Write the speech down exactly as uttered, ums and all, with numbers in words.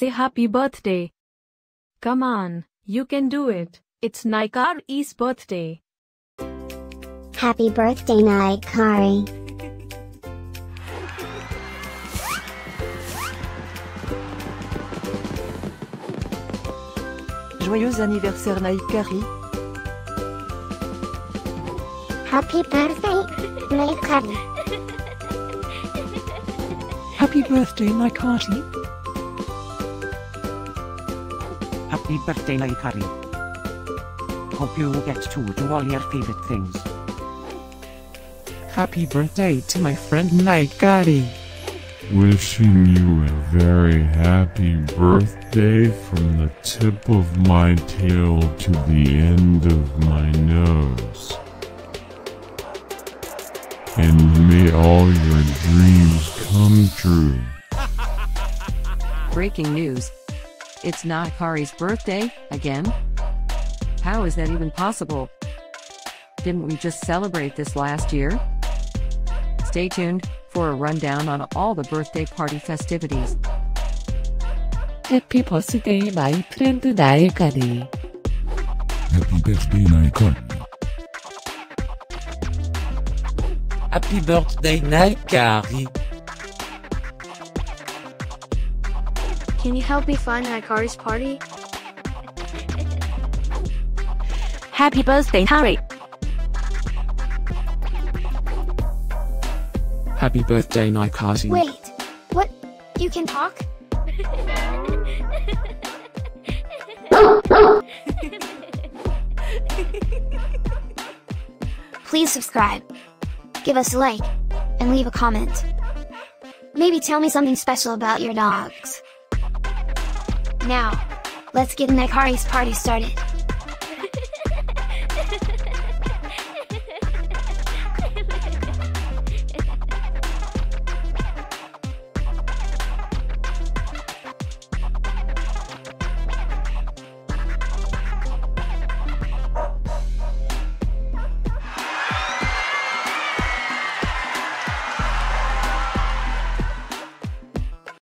say happy birthday. Come on, you can do it. It's Nahikari's birthday. Happy birthday, Nahikari. Joyeux anniversaire, Nahikari. Happy birthday, Nahikari. Happy birthday, Nahikari. Happy birthday, Nahikari. Hope you get to do all your favorite things. Happy birthday to my friend Nahikari. Wishing you a very happy birthday from the tip of my tail to the end of my nose. And may all your dreams come true. Breaking news. It's Nahikari's birthday, again? How is that even possible? Didn't we just celebrate this last year? Stay tuned for a rundown on all the birthday party festivities. Happy birthday, my friend Nahikari. Happy birthday, Nahikari. Happy birthday, Nahikari. Can you help me find Nahikari's party? Happy birthday, Nahikari. Happy birthday, Nahikari. Wait, what? You can talk? Please subscribe, give us a like, and leave a comment. Maybe tell me something special about your dogs. Now, let's get Nahikari's party started.